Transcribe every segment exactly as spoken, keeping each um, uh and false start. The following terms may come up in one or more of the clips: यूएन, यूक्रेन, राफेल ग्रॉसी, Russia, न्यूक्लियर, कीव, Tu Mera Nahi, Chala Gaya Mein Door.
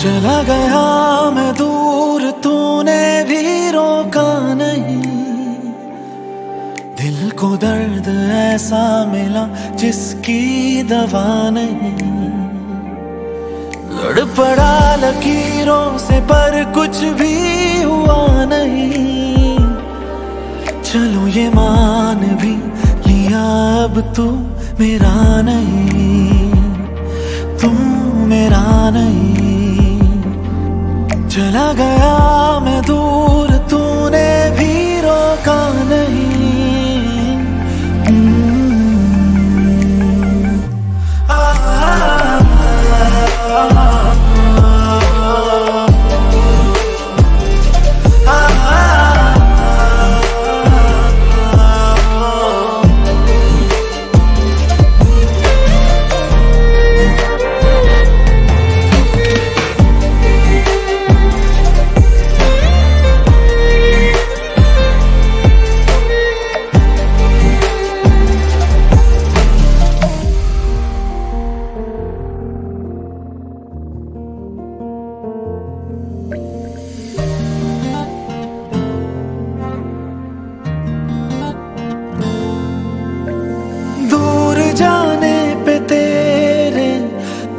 चला गया मैं दूर, तूने भी रोका नहीं। दिल को दर्द ऐसा मिला जिसकी दवा नहीं। लड़ पड़ा लकीरों से पर कुछ भी हुआ नहीं। चलो ये मान भी लिया अब तू मेरा नहीं, तू मेरा नहीं। चला गया मैं दूर, तूने भी रोका नहीं।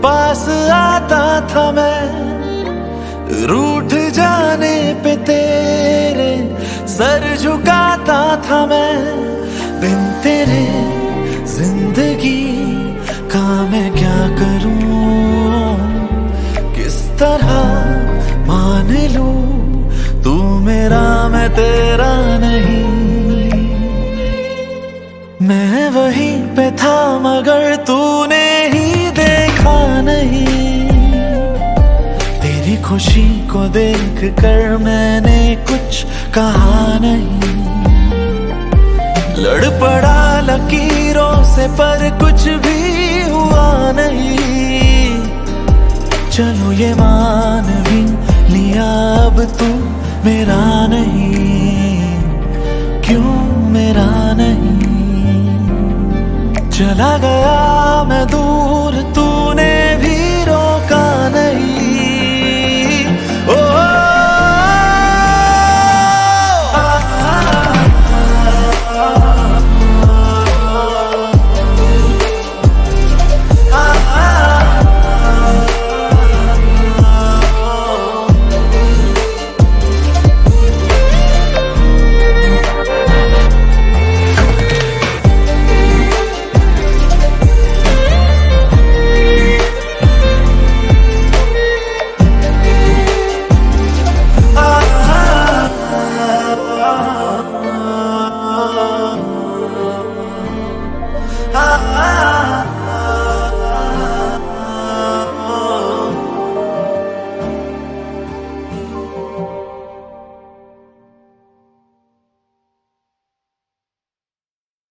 पास आता था मैं, रूठ जाने पे तेरे सर झुकाता था मैं। बिन तेरे जिंदगी का मैं क्या करूं, किस तरह मान लूं तू मेरा मैं तेरा नहीं। मैं वहीं पे था मगर तूने ही नहीं। तेरी खुशी को देख कर मैंने कुछ कहा नहीं। लड़ पड़ा लकीरों से पर कुछ भी हुआ नहीं। चलो ये मान भी लिया अब तू मेरा नहीं, क्यों मेरा नहीं। चला गया मैं दूर, तूने भी रोका नहीं। ओ, आ, आ, आ, ah, ah, ah.